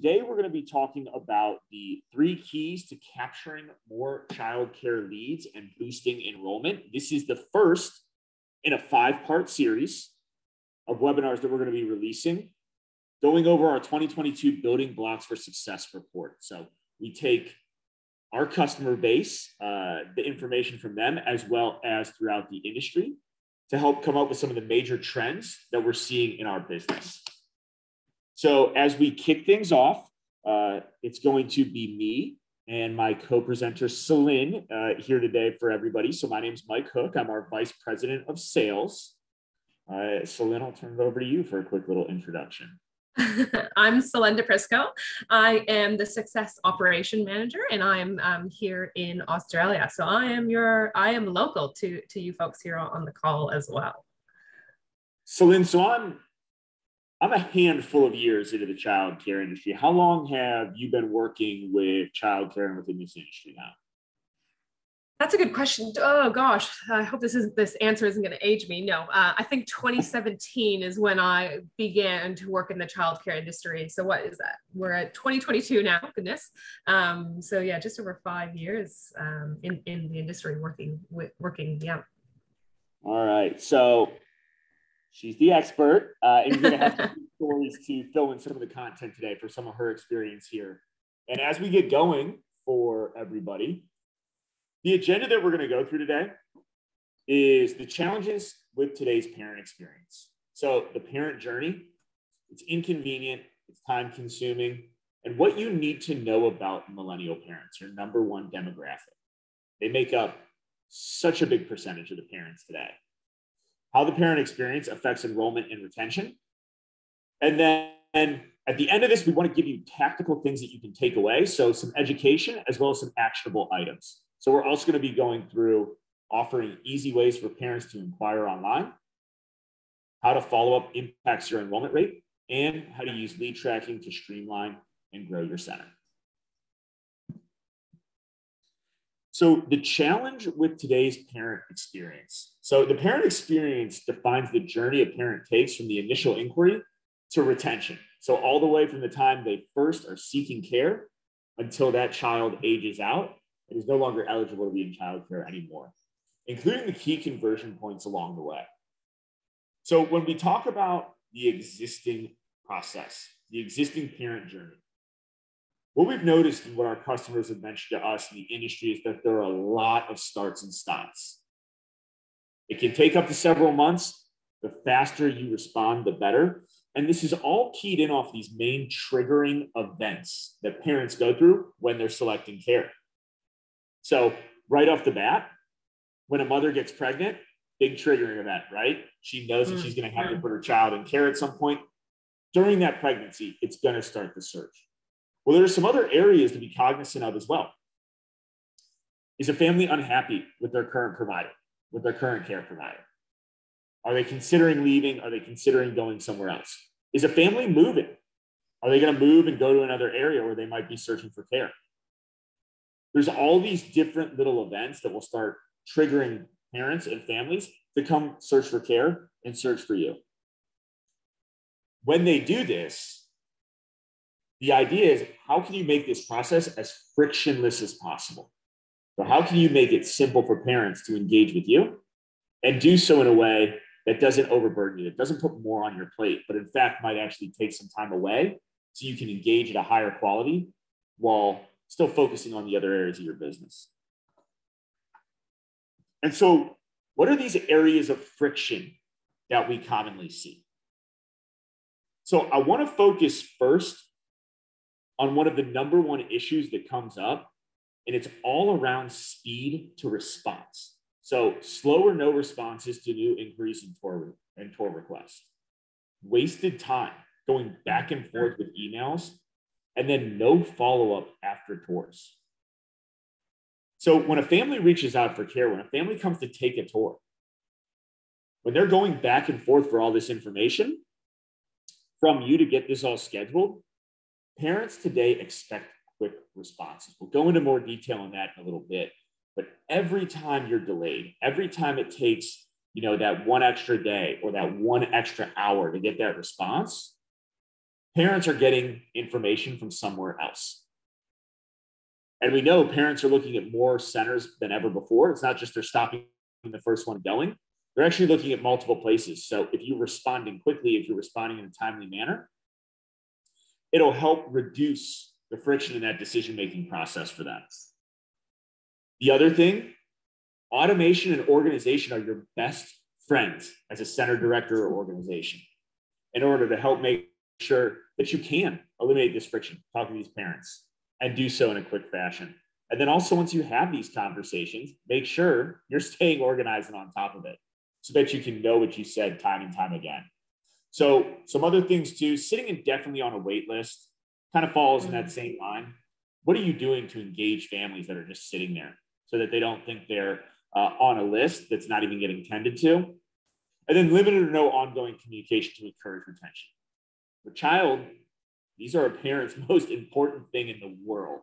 Today, we're going to be talking about the 3 keys to capturing more childcare leads and boosting enrollment. This is the first in a 5-part series of webinars that we're going to be releasing, going over our 2022 Building Blocks for Success report. So we take our customer base, the information from them, as well as throughout the industry, to help come up with some of the major trends that we're seeing in our business. So as we kick things off, it's going to be me and my co-presenter, Celine, here today for everybody. So my name is Mike Hook. I'm our Vice President of Sales. Celine, I'll turn it over to you for a quick little introduction. I'm Celine DePrisco. I am the Success Operation Manager, and I'm here in Australia. So I am local to you folks here on the call as well. Celine, so I'm a handful of years into the childcare industry. How long have you been working with childcare and within this industry now? That's a good question. Oh gosh, I hope this answer isn't going to age me. No, I think 2017 is when I began to work in the childcare industry. So what is that? We're at 2022 now. Goodness. So yeah, just over 5 years in the industry working. Yeah. All right. So she's the expert, and we're going to have some stories to fill in some of the content today for some of her experience here. And as we get going for everybody, the agenda that we're going to go through today is the challenges with today's parent experience. So the parent journey, it's inconvenient, it's time consuming, and what you need to know about millennial parents, your number one demographic. They make up such a big percentage of the parents today. How the parent experience affects enrollment and retention. And then at the end of this, we want to give you tactical things that you can take away. So some education as well as some actionable items. So we're also going to be going through offering easy ways for parents to inquire online, how to follow up impacts your enrollment rate, and how to use lead tracking to streamline and grow your center. So the challenge with today's parent experience. So the parent experience defines the journey a parent takes from the initial inquiry to retention. So all the way from the time they first are seeking care until that child ages out and is no longer eligible to be in childcare anymore, including the key conversion points along the way. So when we talk about the existing process, the existing parent journey, what we've noticed and what our customers have mentioned to us in the industry is that there are a lot of starts and stops. It can take up to several months. The faster you respond, the better. And this is all keyed in off these main triggering events that parents go through when they're selecting care. So right off the bat, when a mother gets pregnant, big triggering event, right? She knows that she's going to have to put her child in care at some point. During that pregnancy, it's going to start the search. Well, there are some other areas to be cognizant of as well. Is a family unhappy with their current provider, with their current care provider? Are they considering leaving? Are they considering going somewhere else? Is a family moving? Are they going to move and go to another area where they might be searching for care? There's all these different little events that will start triggering parents and families to come search for care and search for you. When they do this, the idea is how can you make this process as frictionless as possible? So how can you make it simple for parents to engage with you and do so in a way that doesn't overburden you, that doesn't put more on your plate, but in fact might actually take some time away so you can engage at a higher quality while still focusing on the other areas of your business. And so what are these areas of friction that we commonly see? So I want to focus first on one of the number one issues that comes up, and it's all around speed to response. So slow or no responses to new inquiries and tour requests. Wasted time going back and forth with emails, and then no follow-up after tours. So when a family reaches out for care, when a family comes to take a tour, when they're going back and forth for all this information from you to get this all scheduled, parents today expect quick responses. We'll go into more detail on that in a little bit, but every time you're delayed, every time it takes, that one extra day or that one extra hour to get that response, Parents are getting information from somewhere else. And we know parents are looking at more centers than ever before. It's not just they're stopping the first one going. They're actually looking at multiple places. So if you're responding quickly, if you're responding in a timely manner, it'll help reduce the friction in that decision-making process for them. The other thing, automation and organization are your best friends as a center director or organization in order to help make sure that you can eliminate this friction, talking to these parents, and do so in a quick fashion. And then also, once you have these conversations, make sure you're staying organized and on top of it so that you can know what you said time and time again. So some other things too, sitting indefinitely on a wait list kind of falls in that same line. What are you doing to engage families that are just sitting there so that they don't think they're on a list that's not even getting tended to? And then limited or no ongoing communication to encourage retention. For child, these are a parent's most important thing in the world.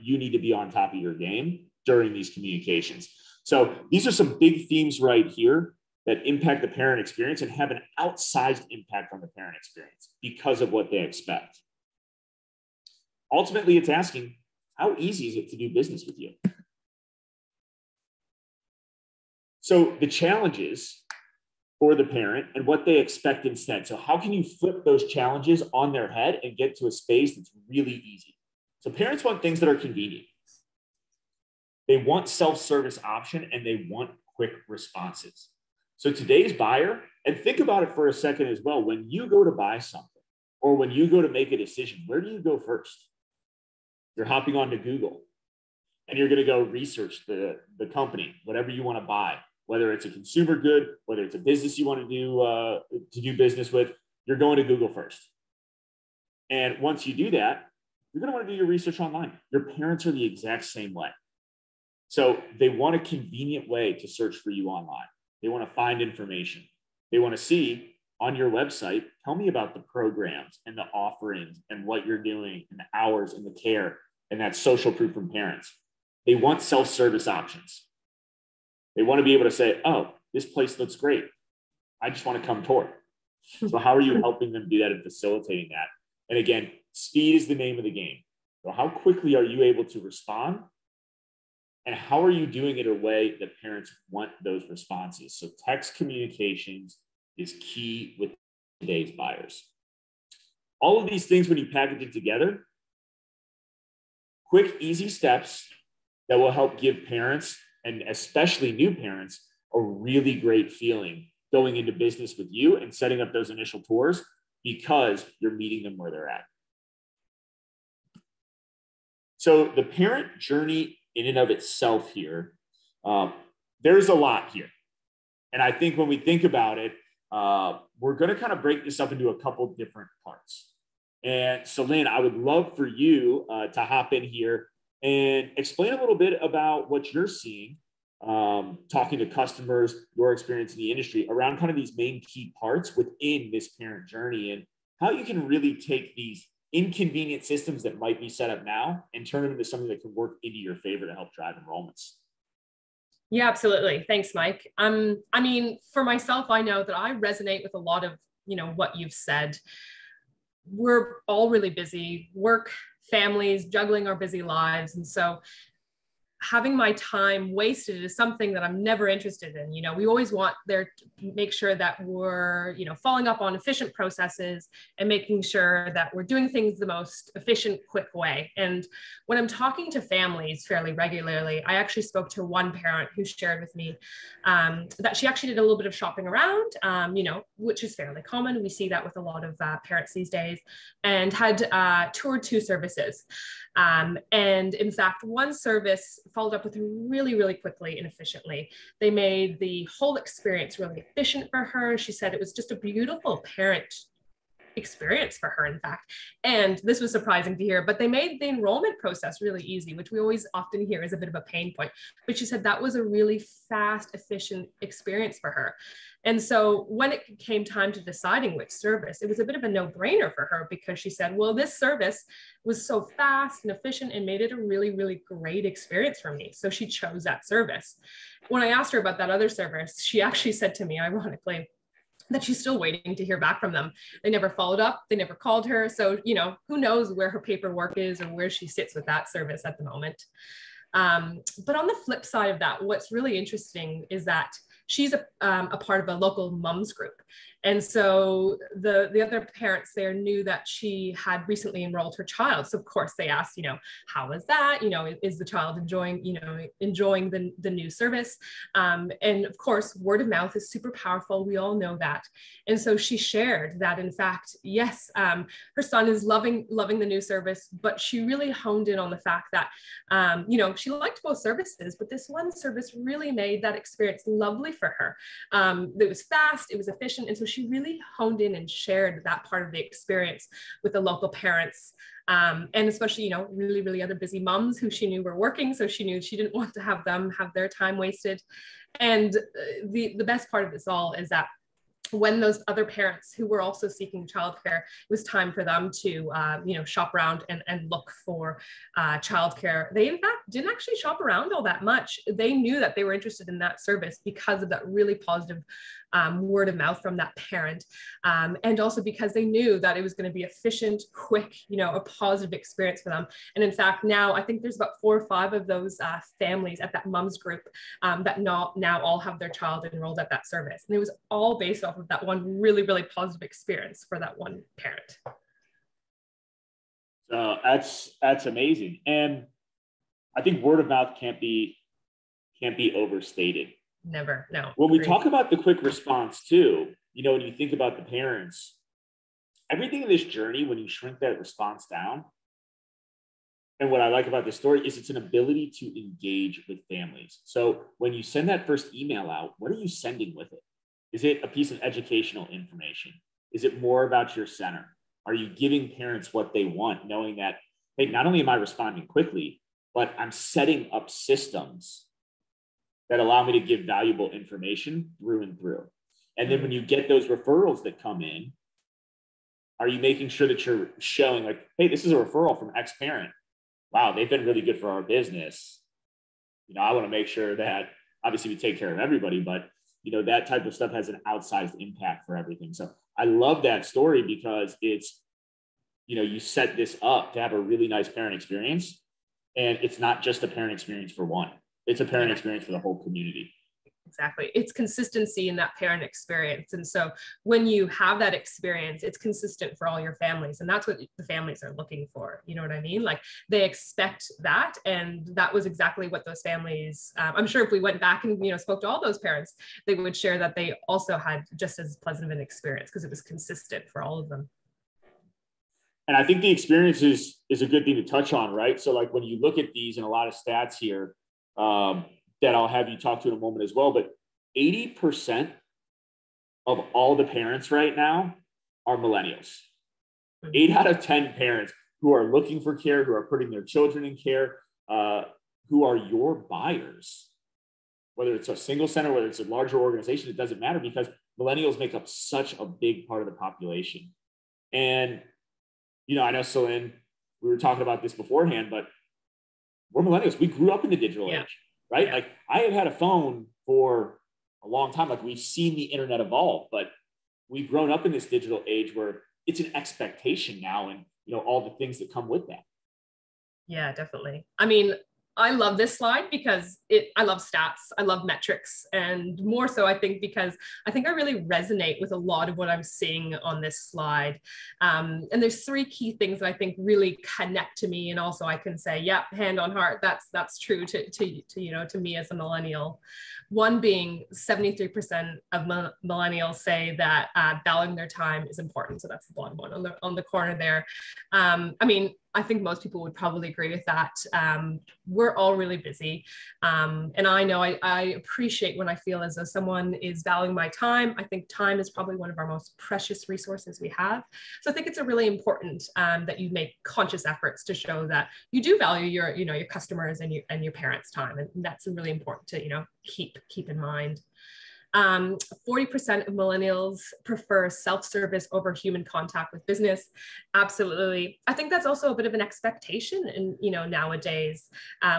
You need to be on top of your game during these communications. So these are some big themes right here that impact the parent experience and have an outsized impact on the parent experience because of what they expect. Ultimately, it's asking, how easy is it to do business with you? So the challenges for the parent and what they expect instead. So how can you flip those challenges on their head and get to a space that's really easy? So parents want things that are convenient. They want self-service option and they want quick responses. So today's buyer, and think about it for a second as well, when you go to buy something or when you go to make a decision, where do you go first? You're hopping onto Google and you're gonna go research the company, whatever you wanna buy. Whether it's a consumer good, whether it's a business you want to do business with, you're going to Google first. And once you do that, you're going to want to do your research online. Your parents are the exact same way. So they want a convenient way to search for you online. They want to find information. They want to see on your website, tell me about the programs and the offerings and what you're doing and the hours and the care and that social proof from parents. They want self-service options. They want to be able to say, oh, this place looks great. I just want to come tour. So how are you helping them do that and facilitating that? And again, speed is the name of the game. So how quickly are you able to respond? And how are you doing it in a way that parents want those responses? So text communications is key with today's buyers. All of these things, when you package it together, quick, easy steps that will help give parents and especially new parents, a really great feeling going into business with you and setting up those initial tours because you're meeting them where they're at. So the parent journey in and of itself here, there's a lot here. And I think when we think about it, we're gonna kind of break this up into a couple different parts. And Celine, I would love for you to hop in here and explain a little bit about what you're seeing, talking to customers, your experience in the industry around kind of these main key parts within this parent journey and how you can really take these inconvenient systems that might be set up now and turn them into something that can work into your favor to help drive enrollments. Yeah, absolutely. Thanks, Mike. I mean, for myself, I know that I resonate with a lot of, what you've said. We're all really busy, work, families, juggling our busy lives. And so having my time wasted is something that I'm never interested in. We always want there to make sure that we're, following up on efficient processes and making sure that we're doing things the most efficient, quick way. And when I'm talking to families fairly regularly, I actually spoke to one parent who shared with me that she actually did a little bit of shopping around, which is fairly common. We see that with a lot of parents these days, and had toured two services. And in fact, one service followed up with her really, really quickly and efficiently. They made the whole experience really efficient for her. She said it was just a beautiful parent experience for her, in fact. And this was surprising to hear, but they made the enrollment process really easy, which we always often hear is a bit of a pain point. But she said that was a really fast, efficient experience for her. And so when it came time to deciding which service, it was a bit of a no-brainer for her because she said, well, this service was so fast and efficient and made it a really, really great experience for me. So she chose that service. When I asked her about that other service, she actually said to me, ironically, that she's still waiting to hear back from them. They never followed up. They never called her. So, you know, who knows where her paperwork is or where she sits with that service at the moment. But on the flip side of that, what's really interesting is that she's a part of a local mums group. And so the other parents there knew that she had recently enrolled her child. So of course they asked, you know, how was that? You know, is the child enjoying the new service? And of course, word of mouth is super powerful. We all know that. And so she shared that, in fact, yes, her son is loving the new service, but she really honed in on the fact that, you know, she liked both services, but this one service really made that experience lovely for her. It was fast, it was efficient. And so she really honed in and shared that part of the experience with the local parents, and especially, you know, really, really other busy moms who she knew were working. So she knew she didn't want to have them have their time wasted. And the best part of this all is that when those other parents who were also seeking childcare, it was time for them to, you know, shop around and look for childcare. They, in fact, didn't actually shop around all that much. They knew that they were interested in that service because of that really positive word of mouth from that parent. And also because they knew that it was going to be efficient, quick, you know, a positive experience for them. And in fact, now I think there's about 4 or 5 of those families at that mums group that now all have their child enrolled at that service. And it was all based off of that one really, really positive experience for that one parent. So that's amazing. And I think word of mouth can't be overstated. Never, no. When we talk about the quick response too, you know, when you think about the parents, everything in this journey, when you shrink that response down, and what I like about this story is it's an ability to engage with families. So when you send that first email out, what are you sending with it? Is it a piece of educational information? Is it more about your center? Are you giving parents what they want, knowing that, hey, not only am I responding quickly, but I'm setting up systems that allow me to give valuable information through and through. And then when you get those referrals that come in, are you making sure that you're showing like, hey, this is a referral from X parent. Wow, they've been really good for our business. You know, I want to make sure that obviously we take care of everybody, but you know, that type of stuff has an outsized impact for everything. So I love that story because it's, you know, you set this up to have a really nice parent experience. And it's not just a parent experience for one, it's a parent experience for the whole community. Exactly. It's consistency in that parent experience. And so when you have that experience, it's consistent for all your families. And that's what the families are looking for. You know what I mean? Like they expect that. And that was exactly what those families, I'm sure if we went back and, you know, spoke to all those parents, they would share that they also had just as pleasant of an experience because it was consistent for all of them. And I think the experience is a good thing to touch on, right? So like when you look at these and a lot of stats here, that I'll have you talk to in a moment as well, but 80% of all the parents right now are millennials. 8 out of 10 parents who are looking for care, who are putting their children in care, who are your buyers, whether it's a single center, whether it's a larger organization, it doesn't matter because millennials make up such a big part of the population. And, you know, I know Celine, we were talking about this beforehand, but we're millennials. We grew up in the digital age. Right? Like I have had a phone for a long time. Like we've seen the internet evolve, but we've grown up in this digital age where it's an expectation now and, you know, all the things that come with that. Yeah, definitely. I mean, I love this slide because I love stats, I love metrics, and more so I think because I think I really resonate with a lot of what I'm seeing on this slide. And there's 3 key things that I think really connect to me, and also I can say, yep, hand on heart, that's true to you know, to me as a millennial. One being 73% of millennials say that valuing their time is important. So that's the bottom one on the corner there. I mean, I think most people would probably agree with that. We're all really busy. And I know I appreciate when I feel as though someone is valuing my time. I think time is probably one of our most precious resources we have. So I think it's a really important that you make conscious efforts to show that you do value your, you know, your customers and your parents' time. And that's really important to, you know, keep in mind. 40% of millennials prefer self-service over human contact with business. Absolutely. I think that's also a bit of an expectation in, nowadays,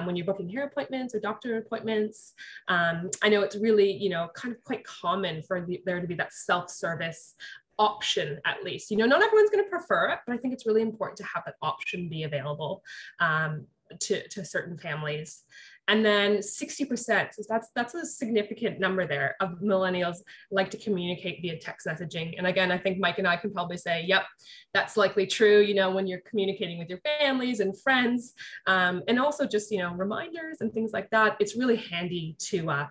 when you're booking hair appointments or doctor appointments. I know it's really, kind of quite common for there to be that self-service option, at least. Not everyone's going to prefer it, but I think it's really important to have that option be available to certain families. And then 60%, so that's a significant number there, of millennials like to communicate via text messaging. And again, I think Mike and I can probably say, yep, that's likely true, when you're communicating with your families and friends, and also just, reminders and things like that. It's really handy to,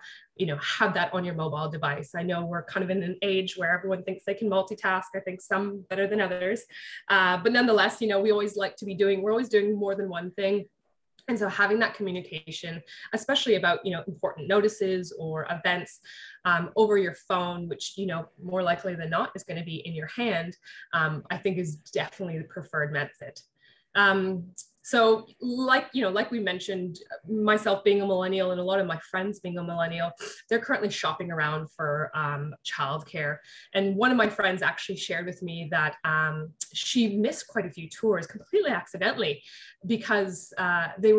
have that on your mobile device. I know we're kind of in an age where everyone thinks they can multitask. I think some better than others, but nonetheless, we always like to be doing, we're always doing more than one thing. And so having that communication, especially about, important notices or events over your phone, which, more likely than not is going to be in your hand, I think is definitely the preferred method. So like we mentioned, myself being a millennial and a lot of my friends being a millennial, they're currently shopping around for childcare. And one of my friends actually shared with me that she missed quite a few tours completely accidentally because the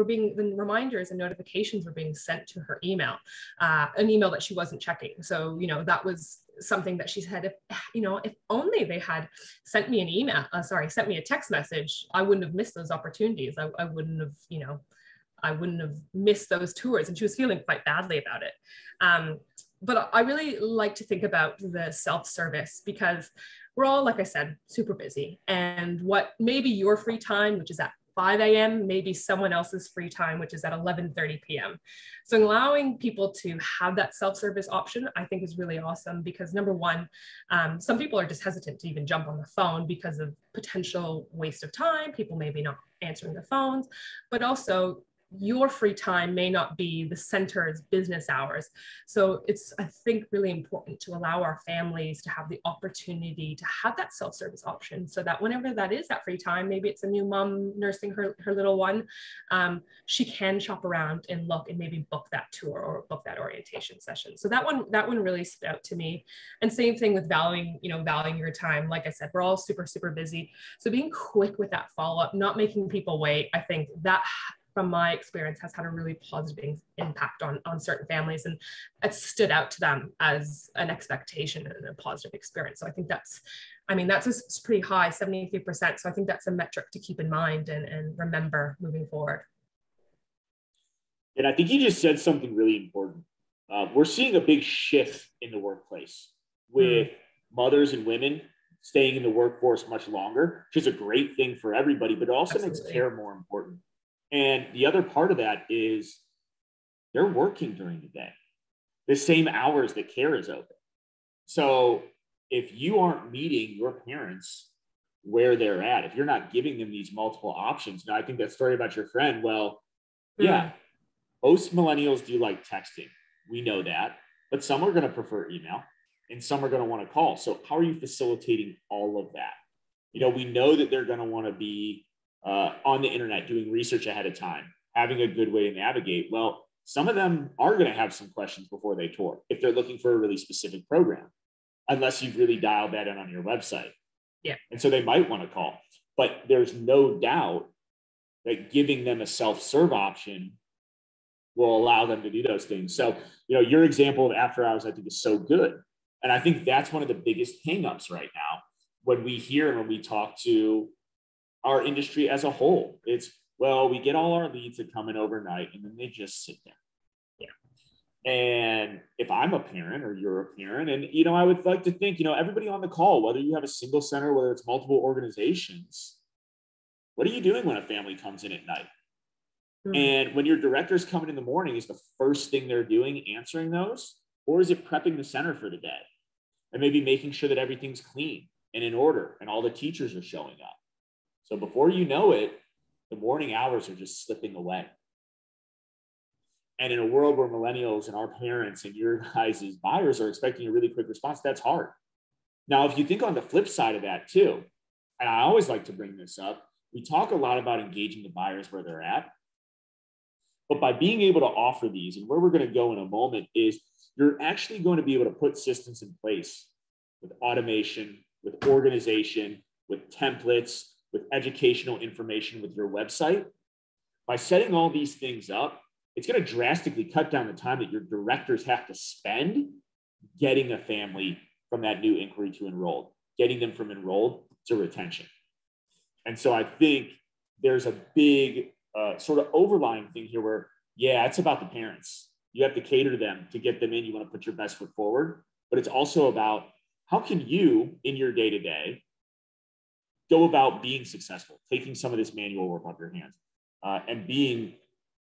reminders and notifications were being sent to her email, an email that she wasn't checking. So, that was something that she said, if only they had sent me an email, sent me a text message, I wouldn't have missed those opportunities. I wouldn't have, I wouldn't have missed those tours. And she was feeling quite badly about it. But I really like to think about the self-service because we're all, like I said, super busy. And what maybe your free time, which is at 5 a.m., maybe someone else's free time, which is at 11:30 p.m. So allowing people to have that self-service option, I think, is really awesome because, number one, some people are just hesitant to even jump on the phone because of potential waste of time. People maybe not answering the phones, but also your free time may not be the center's business hours. So it's, I think, really important to allow our families to have the opportunity to have that self-service option so that whenever that is that free time, maybe it's a new mom nursing her little one, she can shop around and look and maybe book that tour or book that orientation session. So that one really stood out to me. And same thing with valuing your time. Like I said, we're all super, super busy. So being quick with that follow-up, not making people wait, I think that, from my experience, has had a really positive impact on certain families, and it stood out to them as an expectation and a positive experience. So I think that's pretty high, 73%. So I think that's a metric to keep in mind and remember moving forward. And I think you just said something really important. We're seeing a big shift in the workplace with mothers and women staying in the workforce much longer, which is a great thing for everybody, but it also makes care more important. And the other part of that is they're working during the day, the same hours that care is open. So if you aren't meeting your parents where they're at, if you're not giving them these multiple options, now I think that story about your friend, well, yeah, most millennials do like texting. We know that, but some are going to prefer email and some are going to want to call. So how are you facilitating all of that? We know that they're going to want to be on the internet, doing research ahead of time, having a good way to navigate. Well, some of them are going to have some questions before they tour if they're looking for a really specific program, unless you've really dialed that in on your website. Yeah. And so they might want to call, but there's no doubt that giving them a self-serve option will allow them to do those things. So, your example of after hours, I think, is so good. And I think that's one of the biggest hangups right now when we hear and when we talk to our industry as a whole. It's, well, we get all our leads that come in overnight and then they just sit there. Yeah. And if I'm a parent or you're a parent, and, I would like to think, everybody on the call, whether you have a single center, whether it's multiple organizations, what are you doing when a family comes in at night? And when your director's coming in the morning, is the first thing they're doing answering those? Or is it prepping the center for the day and maybe making sure that everything's clean and in order and all the teachers are showing up? So before you know it, the morning hours are just slipping away. And in a world where millennials and our parents and your guys as buyers are expecting a really quick response, that's hard. Now, if you think on the flip side of that too, and I always like to bring this up, we talk a lot about engaging the buyers where they're at. But by being able to offer these, and where we're going to go in a moment, is you're actually going to be able to put systems in place with automation, with organization, with templates, with educational information, with your website. By setting all these things up, it's going to drastically cut down the time that your directors have to spend getting a family from that new inquiry to enrolled, getting them from enrolled to retention. And so I think there's a big sort of overlying thing here where, yeah, it's about the parents. You have to cater to them to get them in. You want to put your best foot forward, but it's also about how can you in your day-to-day go about being successful, taking some of this manual work off your hands and being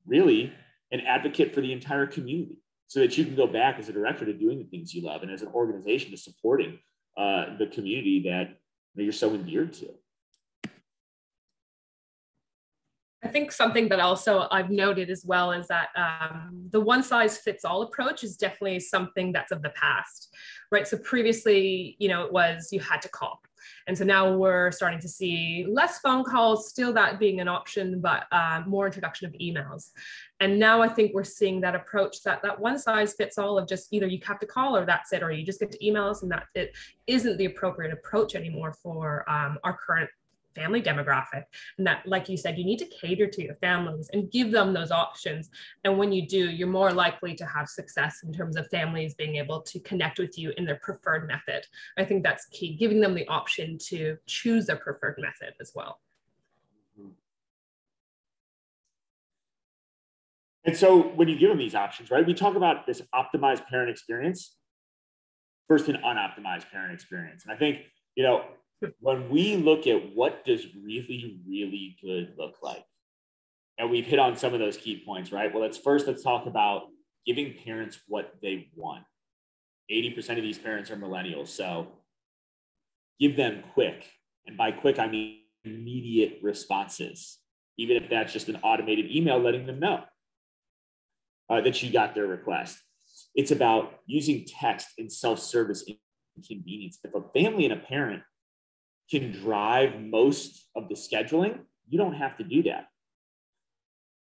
really an advocate for the entire community so that you can go back as a director to doing the things you love and as an organization to supporting the community that you're so endeared to. I think something that also I've noted as well is that the one-size-fits-all approach is definitely something that's of the past, right? So previously, you know, it was you had to call. And so now we're starting to see less phone calls, still that being an option, but more introduction of emails. And now I think we're seeing that approach that one-size-fits-all of just either you have to call or that's it, or you just get to email us, and that it isn't the appropriate approach anymore for our current family demographic. And that, like you said, you need to cater to your families and give them those options. And when you do, you're more likely to have success in terms of families being able to connect with you in their preferred method. I think that's key, giving them the option to choose their preferred method as well. And so when you give them these options, right, we talk about this optimized parent experience versus an unoptimized parent experience. And I think, you know, when we look at what does really, really good look like, and we've hit on some of those key points, right? Well, let's talk about giving parents what they want. 80% of these parents are millennials, so give them quick. And by quick, I mean immediate responses, even if that's just an automated email letting them know that you got their request. It's about using text and self-service inconvenience. If a family and a parent can drive most of the scheduling, you don't have to do that.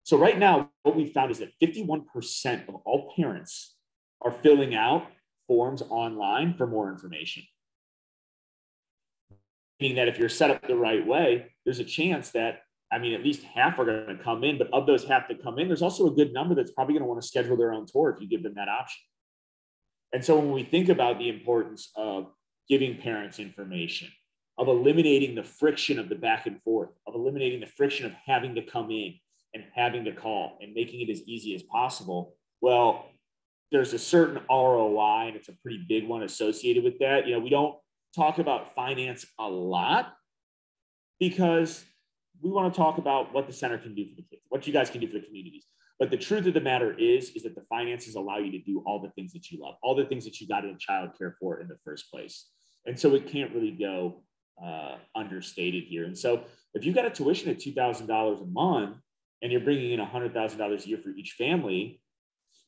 So right now, what we found is that 51% of all parents are filling out forms online for more information. Meaning that if you're set up the right way, there's a chance that, I mean, at least half are going to come in, but of those half that come in, there's also a good number that's probably going to want to schedule their own tour if you give them that option. And so when we think about the importance of giving parents information, of eliminating the friction of the back and forth, of eliminating the friction of having to come in and having to call and making it as easy as possible. Well, there's a certain ROI, and it's a pretty big one associated with that. You know, we don't talk about finance a lot because we want to talk about what the center can do for the kids, what you guys can do for the communities. But the truth of the matter is that the finances allow you to do all the things that you love, all the things that you got into childcare for in the first place. And so it can't really go understated here. And so if you've got a tuition at $2,000 a month and you're bringing in $100,000 a year for each family,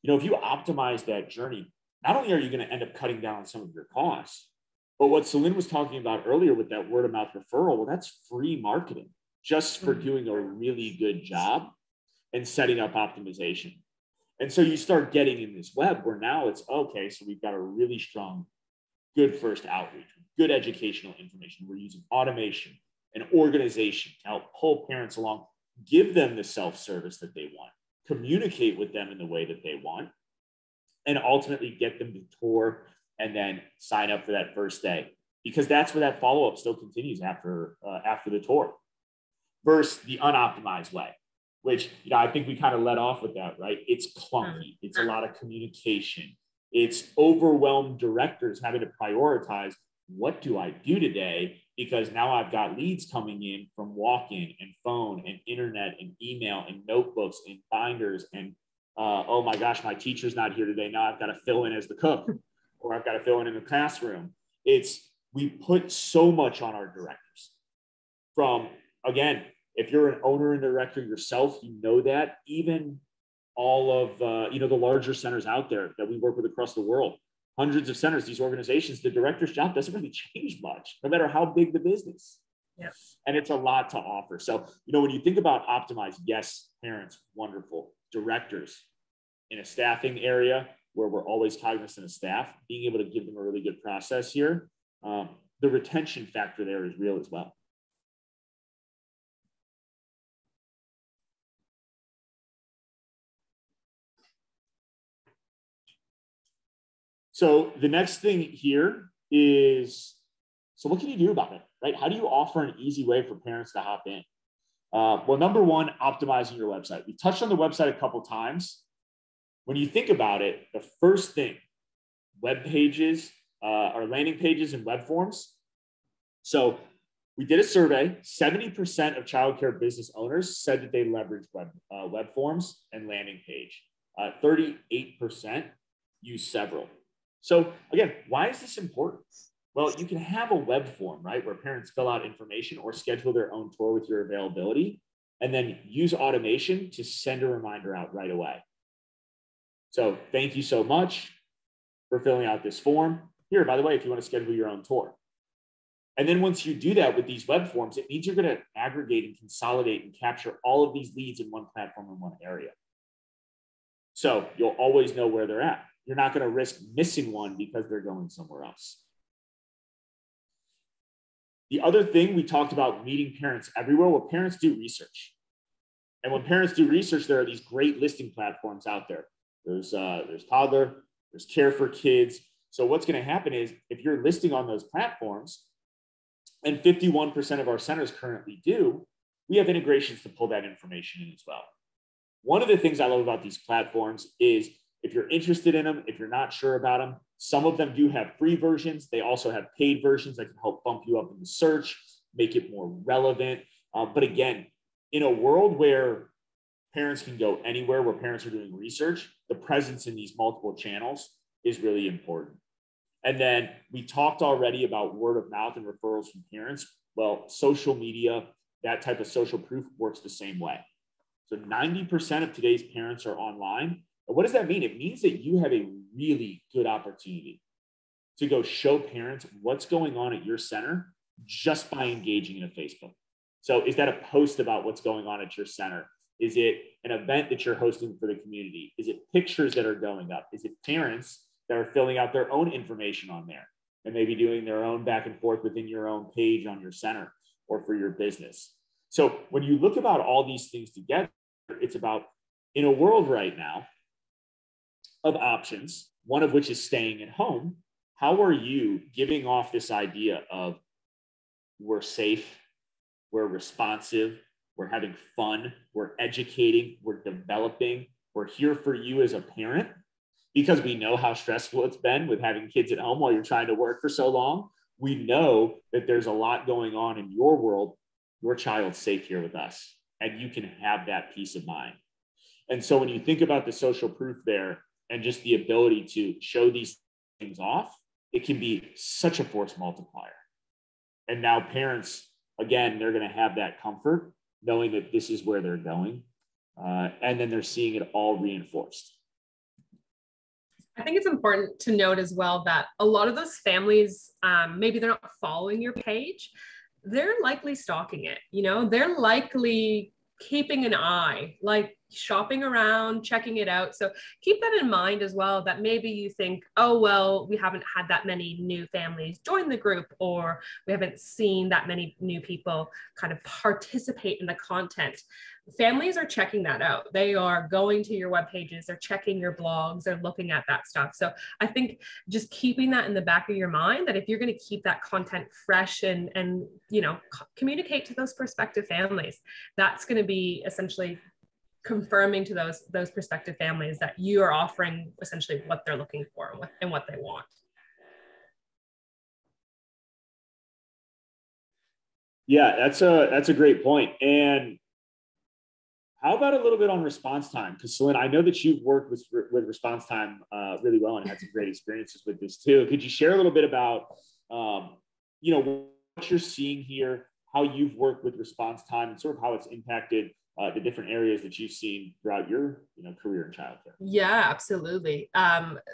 you know, if you optimize that journey, not only are you going to end up cutting down on some of your costs, but what Celine was talking about earlier with that word of mouth referral, well, that's free marketing just for doing a really good job and setting up optimization. And so you start getting in this web where now it's, okay, so we've got a really strong, good first outreach, good educational information. We're using automation and organization to help pull parents along, give them the self-service that they want, communicate with them in the way that they want, and ultimately get them to tour and then sign up for that first day, because that's where that follow-up still continues after the tour, versus the unoptimized way, which, you know, I think we kind of let off with that, right? It's clunky. It's a lot of communication. It's overwhelmed directors having to prioritize, what do I do today? Because now I've got leads coming in from walk-in and phone and internet and email and notebooks and binders and, oh my gosh, my teacher's not here today. Now I've got to fill in as the cook, or I've got to fill in the classroom. We put so much on our directors. From, again, if you're an owner and director yourself, you know that even all of the larger centers out there that we work with across the world, hundreds of centers, these organizations, the director's job doesn't really change much, no matter how big the business. Yes. And it's a lot to offer. So, you know, when you think about optimize, yes, parents, wonderful. directors in a staffing area where we're always cognizant of staff, being able to give them a really good process here. The retention factor there is real as well. So the next thing here is, so what can you do about it, right? How do you offer an easy way for parents to hop in? Well, number one, optimizing your website. We touched on the website a couple times. When you think about it, the first thing, web pages are landing pages and web forms. So we did a survey, 70% of childcare business owners said that they leverage web forms and landing page. 38% use several. So again, why is this important? Well, you can have a web form, right, where parents fill out information or schedule their own tour with your availability, and then use automation to send a reminder out right away. So thank you so much for filling out this form. Here, by the way, if you want to schedule your own tour. And then once you do that with these web forms, it means you're going to aggregate and consolidate and capture all of these leads in one platform in one area. So you'll always know where they're at. You're not going to risk missing one because they're going somewhere else. The other thing we talked about, meeting parents everywhere. Well, parents do research. And when parents do research, there are these great listing platforms out there. There's Toddler, there's Care for Kids. So what's going to happen is if you're listing on those platforms, and 51% of our centers currently do, we have integrations to pull that information in as well. One of the things I love about these platforms is if you're interested in them, if you're not sure about them, some of them do have free versions. They also have paid versions that can help bump you up in the search, make it more relevant. But again, in a world where parents can go anywhere, where parents are doing research, the presence in these multiple channels is really important. And then we talked already about word of mouth and referrals from parents. Well, social media, that type of social proof works the same way. So 90% of today's parents are online. What does that mean? It means that you have a really good opportunity to go show parents what's going on at your center just by engaging in a Facebook. So is that a post about what's going on at your center? Is it an event that you're hosting for the community? Is it pictures that are going up? Is it parents that are filling out their own information on there and maybe doing their own back and forth within your own page on your center or for your business? So when you look about all these things together, it's about, in a world right now of options, one of which is staying at home, how are you giving off this idea of we're safe, we're responsive, we're having fun, we're educating, we're developing, we're here for you as a parent, because we know how stressful it's been with having kids at home while you're trying to work for so long. We know that there's a lot going on in your world. Your child's safe here with us, and you can have that peace of mind. And so when you think about the social proof there, and just the ability to show these things off, it can be such a force multiplier. And now parents, again, they're going to have that comfort knowing that this is where they're going. And then they're seeing it all reinforced. I think it's important to note as well that a lot of those families, maybe they're not following your page. They're likely stalking it. You know, they're likely keeping an eye, like shopping around, checking it out. So keep that in mind as well, that maybe you think, oh, well, we haven't had that many new families join the group, or we haven't seen that many new people kind of participate in the content. Families are checking that out. They are going to your web pages, they're checking your blogs, they're looking at that stuff. So I think just keeping that in the back of your mind, that if you're going to keep that content fresh and you know, communicate to those prospective families, that's going to be essentially confirming to those prospective families that you are offering essentially what they're looking for and what they want. Yeah, that's a great point. And how about a little bit on response time? Because Celine, I know that you've worked with response time really well and had some great experiences with this too. Could you share a little bit about you know, what you're seeing here, how you've worked with response time, and sort of how it's impacted the different areas that you've seen throughout your career in childcare? Yeah, absolutely.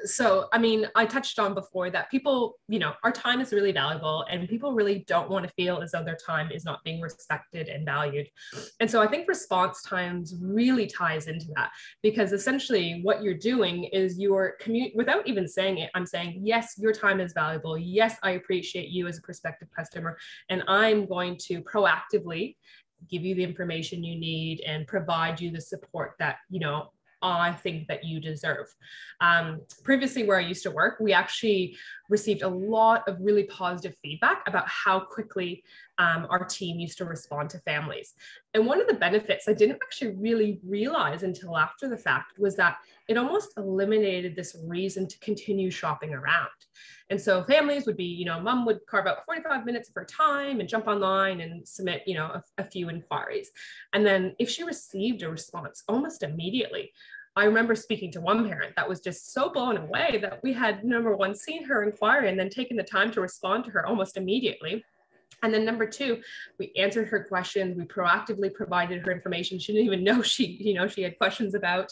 So, I mean, I touched on before that people, our time is really valuable, and people really don't want to feel as though their time is not being respected and valued. And so I think response times really ties into that, because essentially what you're doing is you're without even saying it, I'm saying, yes, your time is valuable. Yes, I appreciate you as a prospective customer, and I'm going to proactively give you the information you need and provide you the support that, I think that you deserve. Previously, where I used to work, we actually received a lot of really positive feedback about how quickly our team used to respond to families. And one of the benefits I didn't actually really realize until after the fact was that it almost eliminated this reason to continue shopping around. And so families would be, mom would carve out 45 minutes of her time and jump online and submit, a few inquiries. And then if she received a response almost immediately, I remember speaking to one parent that was just so blown away that we had, number one, seen her inquiry and then taken the time to respond to her almost immediately. And then number two, we answered her questions. We proactively provided her information. She didn't even know she had questions about.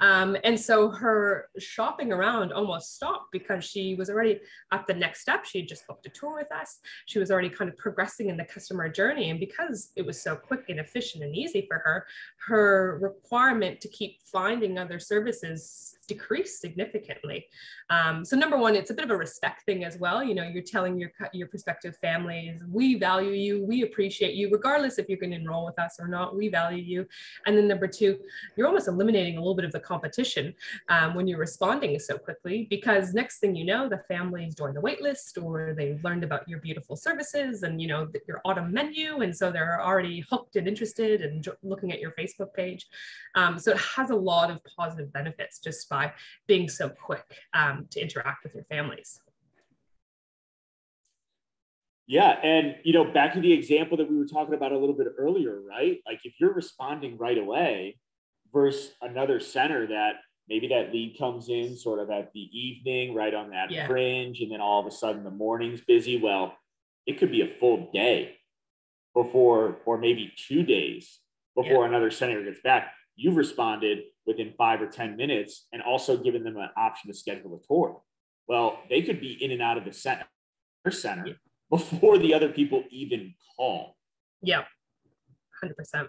And so her shopping around almost stopped because she was already at the next step. She had just booked a tour with us. She was already kind of progressing in the customer journey. And because it was so quick and efficient and easy for her, her requirement to keep finding other services decreased significantly. So number one, it's a bit of a respect thing as well. You're telling your prospective families, we value you, we appreciate you, regardless if you're going to enroll with us or not, we value you. And then number two, you're almost eliminating a little bit of the competition when you're responding so quickly, because next thing you know, the families join the wait list, or they've learned about your beautiful services and your autumn menu. And so they're already hooked and interested and looking at your Facebook page. So it has a lot of positive benefits just by being so quick to interact with your families. Yeah. And, back to the example that we were talking about a little bit earlier, right? Like if you're responding right away versus another center that maybe that lead comes in sort of at the evening, right on that fringe, and then all of a sudden the morning's busy. Well, it could be a full day before, or maybe 2 days before another center gets back. You've responded within 5 or 10 minutes and also given them an option to schedule a tour. Well, they could be in and out of the center before the other people even call. Yeah, 100%. And,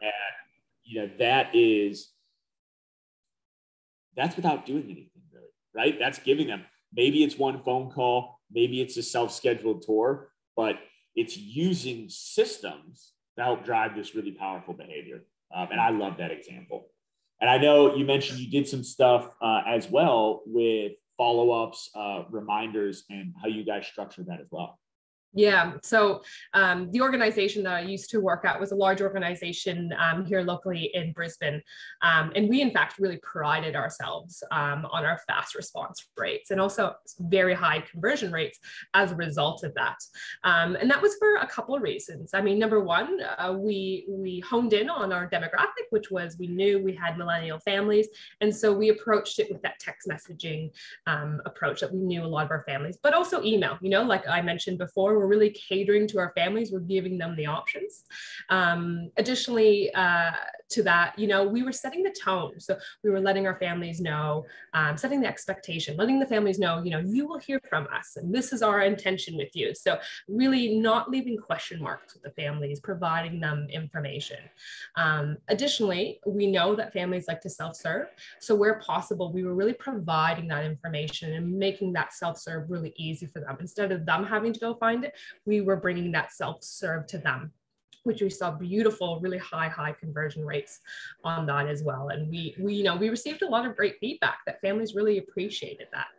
that's without doing anything really, right? That's giving them, maybe it's one phone call, maybe it's a self-scheduled tour, but it's using systems to help drive this really powerful behavior. And I love that example. And I know you mentioned you did some stuff as well with follow-ups, reminders, and how you guys structure that as well. Yeah. So the organization that I used to work at was a large organization here locally in Brisbane. And we, in fact, really prided ourselves on our fast response rates and also very high conversion rates as a result of that. And that was for a couple of reasons. I mean, number one, we honed in on our demographic, which was we knew we had millennial families. And so we approached it with that text messaging approach that we knew a lot of our families, but also email, like I mentioned before, we're really catering to our families. We're giving them the options. Additionally to that, we were setting the tone. So we were letting our families know, setting the expectation, letting the families know, you will hear from us and this is our intention with you. So really not leaving question marks with the families, providing them information. Additionally, we know that families like to self-serve. So where possible, we were really providing that information and making that self-serve really easy for them. Instead of them having to go find it, we were bringing that self-serve to them, which we saw beautiful, really high conversion rates on that as well. And we received a lot of great feedback that families really appreciated that.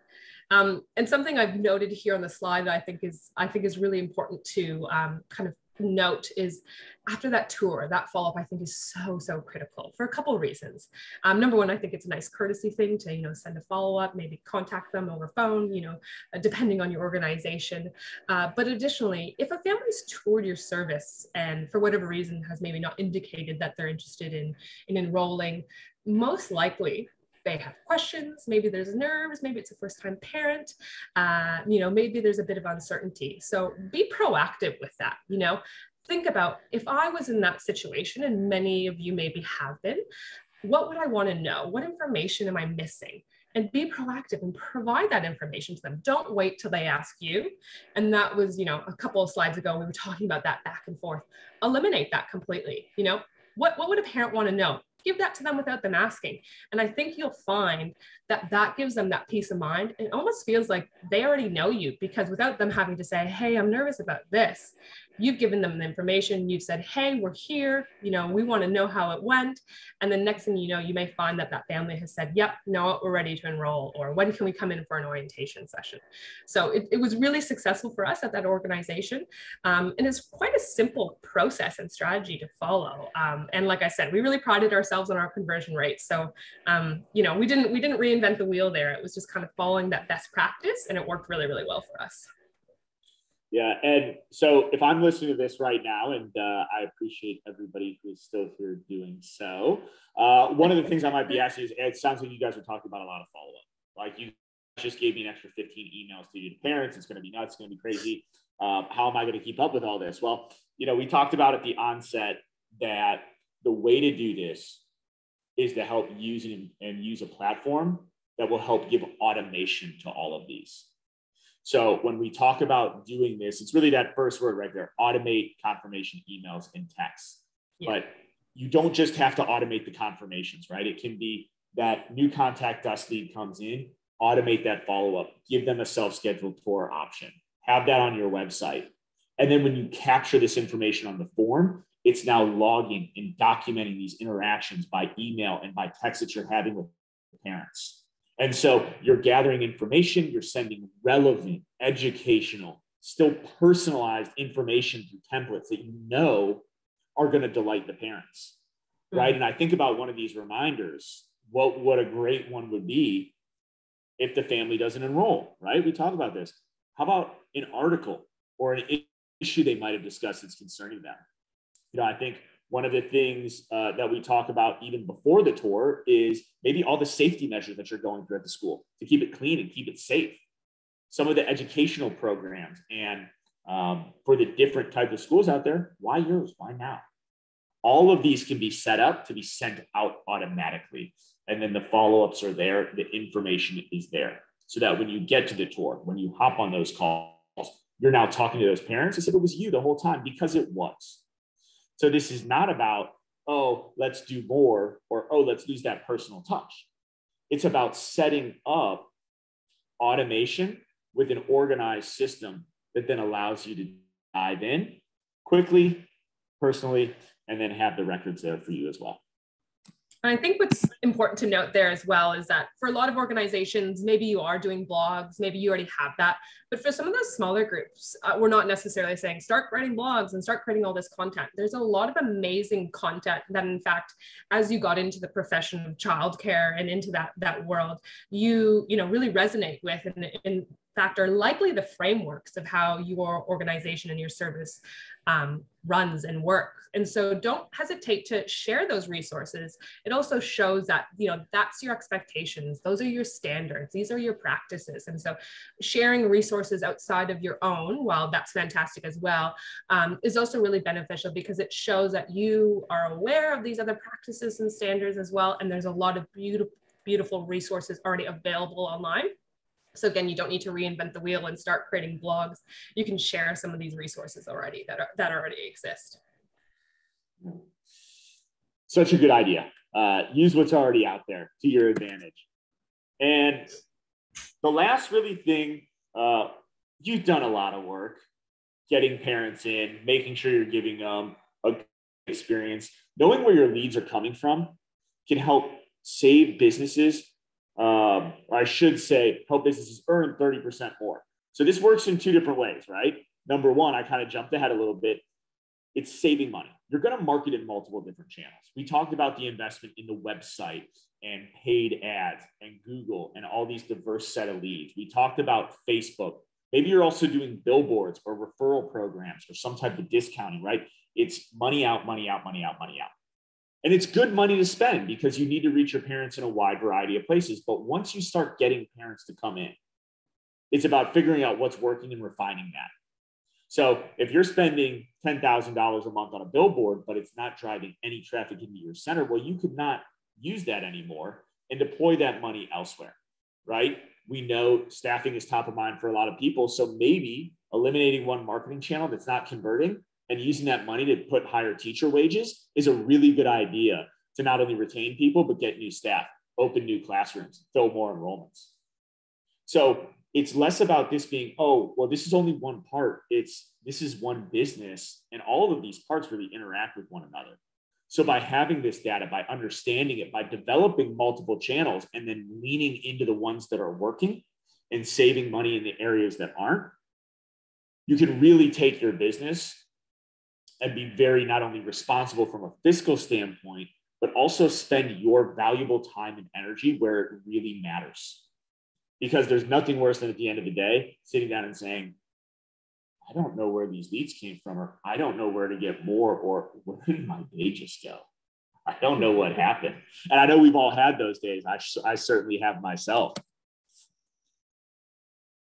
And something I've noted here on the slide that I think is really important to kind of note is after that tour, that follow-up I think is so critical for a couple of reasons. Number one, I think it's a nice courtesy thing to send a follow-up, maybe contact them over phone, depending on your organization. But additionally, if a family's toured your service and for whatever reason has maybe not indicated that they're interested in enrolling, most likely they have questions, maybe there's nerves, maybe it's a first-time parent, maybe there's a bit of uncertainty. So be proactive with that, think about, if I was in that situation, and many of you maybe have been, what would I want to know? What information am I missing? And be proactive and provide that information to them. Don't wait till they ask you. And that was, you know, a couple of slides ago, we were talking about that back and forth. Eliminate that completely. You know, what would a parent want to know? Give that to them without them asking. And I think you'll find that that gives them that peace of mind. It almost feels like they already know you, because without them having to say, hey, I'm nervous about this, you've given them the information. You've said, hey, we're here. You know, we want to know how it went. And the next thing you know, you may find that that family has said, yep, no, we're ready to enroll, or when can we come in for an orientation session? So it was really successful for us at that organization. And it's quite a simple process and strategy to follow. And like I said, we really prided ourselves on our conversion rate. So, you know, we didn't reinvent the wheel there. It was just kind of following that best practice, and it worked really, really well for us. Yeah, and so if I'm listening to this right now, and I appreciate everybody who's still here doing so, one of the things I might be asking is, it sounds like you guys are talking about a lot of follow-up. Like, you just gave me an extra 15 emails to you to parents. It's going to be nuts. It's going to be crazy. How am I going to keep up with all this? Well, you know, we talked about at the onset that the way to do this is to help use and use a platform that will help give automation to all of these. So when we talk about doing this, it's really that first word right there, automate confirmation emails and texts. Yeah. But you don't just have to automate the confirmations, right? It can be that new contact us lead comes in, automate that follow-up, give them a self-scheduled tour option, have that on your website. And then when you capture this information on the form, it's now logging and documenting these interactions by email and by text that you're having with parents. And so you're gathering information, you're sending relevant, educational, still personalized information through templates that you know are going to delight the parents, right? Mm-hmm. And I think about one of these reminders, what a great one would be if the family doesn't enroll, right? We talk about this. How about an article or an issue they might have discussed that's concerning them? You know, I think one of the things that we talk about even before the tour is maybe all the safety measures that you're going through at the school to keep it clean and keep it safe. Some of the educational programs, and for the different types of schools out there, why yours? Why now? All of these can be set up to be sent out automatically. And then the follow-ups are there. The information is there so that when you get to the tour, when you hop on those calls, you're now talking to those parents as if it was you the whole time, because it was. So this is not about, oh, let's do more, or, oh, let's lose that personal touch. It's about setting up automation with an organized system that then allows you to dive in quickly, personally, and then have the records there for you as well. And I think what's important to note there as well is that for a lot of organizations, maybe you are doing blogs, maybe you already have that. But for some of those smaller groups, we're not necessarily saying start writing blogs and start creating all this content. There's a lot of amazing content that, in fact, as you got into the profession of childcare and into that world, you really resonate with, and in fact are likely the frameworks of how your organization and your service runs and works. And so don't hesitate to share those resources. It also shows that, you know, that's your expectations. Those are your standards. These are your practices. And so sharing resources outside of your own, while that's fantastic as well, is also really beneficial, because it shows that you are aware of these other practices and standards as well. And there's a lot of beautiful resources already available online. So again, you don't need to reinvent the wheel and start creating blogs. You can share some of these resources already that already exist. Such a good idea. Use what's already out there to your advantage. And the last really thing, you've done a lot of work getting parents in, making sure you're giving them a good experience. Knowing where your leads are coming from can help save businesses. I should say, help businesses earn 30% more. So this works in two different ways, right? Number one, I kind of jumped ahead a little bit. It's saving money. You're going to market in multiple different channels. We talked about the investment in the website and paid ads and Google and all these diverse set of leads. We talked about Facebook. Maybe you're also doing billboards or referral programs or some type of discounting, right? It's money out, money out, money out, money out. And it's good money to spend, because you need to reach your parents in a wide variety of places. But once you start getting parents to come in, it's about figuring out what's working and refining that. So if you're spending $10,000 a month on a billboard, but it's not driving any traffic into your center, well, you could not use that anymore and deploy that money elsewhere, right? We know staffing is top of mind for a lot of people. So maybe eliminating one marketing channel that's not converting and using that money to put higher teacher wages is a really good idea to not only retain people, but get new staff, open new classrooms, fill more enrollments. So it's less about this being, oh, well, this is only one part. It's this is one business, and all of these parts really interact with one another. So by having this data, by understanding it, by developing multiple channels and then leaning into the ones that are working and saving money in the areas that aren't, you can really take your business and be very not only responsible from a fiscal standpoint, but also spend your valuable time and energy where it really matters. Because there's nothing worse than at the end of the day, sitting down and saying, I don't know where these leads came from, or I don't know where to get more, or where did my day just go? I don't know what happened. And I know we've all had those days. I certainly have myself.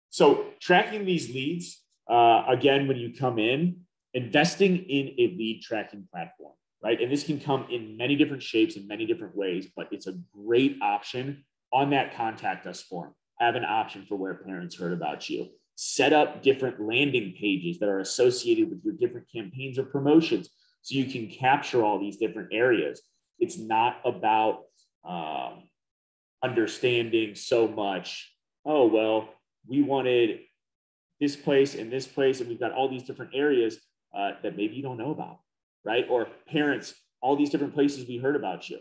So tracking these leads, again, when you come in, investing in a lead tracking platform, right? And this can come in many different shapes and many different ways, but it's a great option on that contact us form. Have an option for where parents heard about you. Set up different landing pages that are associated with your different campaigns or promotions so you can capture all these different areas. It's not about understanding so much, oh, well, we wanted this place, and we've got all these different areas that maybe you don't know about, right? Or parents, all these different places we heard about you.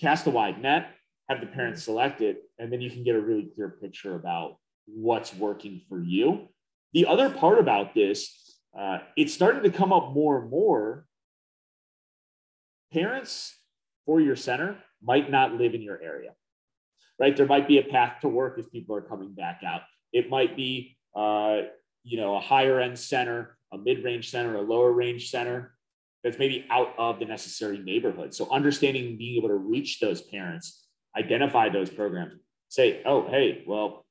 Cast a wide net, have the parents select it, and then you can get a really clear picture about what's working for you. The other part about this, it's starting to come up more and more. Parents for your center might not live in your area, right? There might be a path to work as people are coming back out. It might be, a higher end center, a mid-range center, a lower range center that's maybe out of the necessary neighborhood. So understanding and being able to reach those parents, identify those programs, say, oh, hey, well,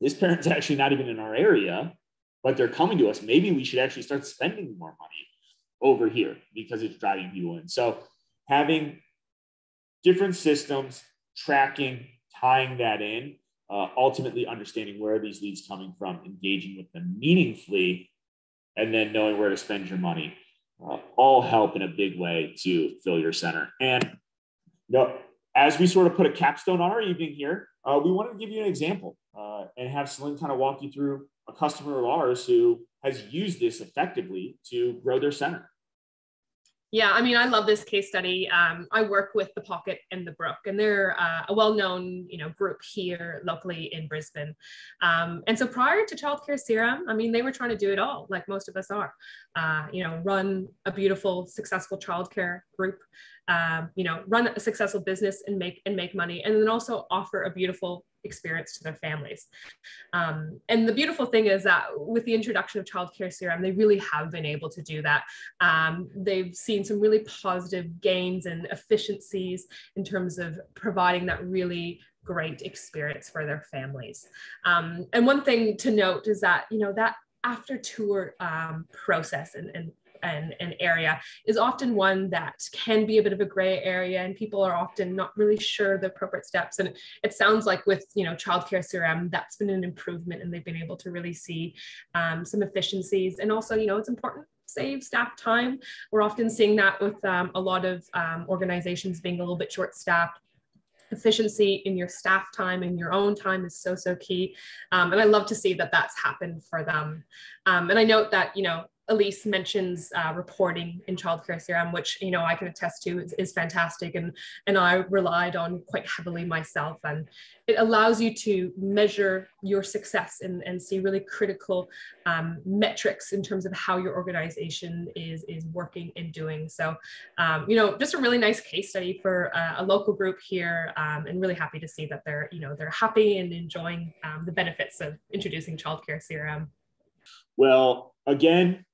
this parent's actually not even in our area, but they're coming to us. Maybe we should actually start spending more money over here because it's driving people in. So having different systems, tracking, tying that in, ultimately understanding where are these leads coming from, engaging with them meaningfully, and then knowing where to spend your money, all help in a big way to fill your center. And as we sort of put a capstone on our evening here, we wanted to give you an example and have Celine kind of walk you through a customer of ours who has used this effectively to grow their center. Yeah, I mean, I love this case study. I work with The Pocket and The Brook, and they're a well-known, group here locally in Brisbane. And so prior to Childcare CRM, I mean, they were trying to do it all, like most of us are. Run a beautiful, successful childcare group. Run a successful business and make money, and then also offer a beautiful experience to their families. And the beautiful thing is that with the introduction of Childcare CRM, they really have been able to do that. They've seen some really positive gains and efficiencies in terms of providing that really great experience for their families. And one thing to note is that, that after tour process and an area is often one that can be a bit of a gray area, and people are often not really sure the appropriate steps. And it sounds like with Childcare CRM, that's been an improvement, and they've been able to really see some efficiencies. And also, it's important save staff time. We're often seeing that with a lot of organizations being a little bit short-staffed. Efficiency in your staff time and your own time is so, so key. And I love to see that that's happened for them. And I note that, Elise mentions reporting in Childcare CRM, which, I can attest to is fantastic. And I relied on quite heavily myself, and it allows you to measure your success and see really critical metrics in terms of how your organization is working and doing. So, just a really nice case study for a local group here, and really happy to see that they're happy and enjoying the benefits of introducing Childcare CRM. Well, again,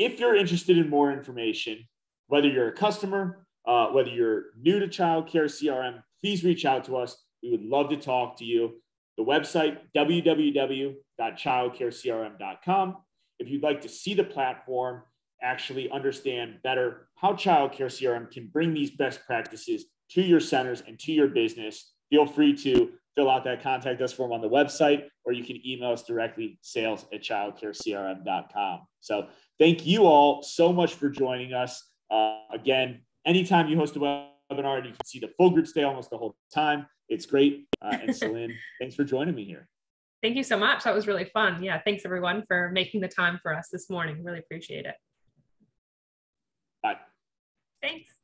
if you're interested in more information, whether you're a customer, whether you're new to Childcare CRM, please reach out to us. We would love to talk to you. The website, www.childcarecrm.com. if you'd like to see the platform, actually understand better how Childcare CRM can bring these best practices to your centers and to your business, feel free to fill out that contact us form on the website, or you can email us directly, sales@childcarecrm.com. So thank you all so much for joining us. Again, anytime you host a webinar, you can see the full group stay almost the whole time. It's great. And Celine, thanks for joining me here. Thank you so much. That was really fun. Yeah, thanks everyone for making the time for us this morning. Really appreciate it. Bye. Thanks.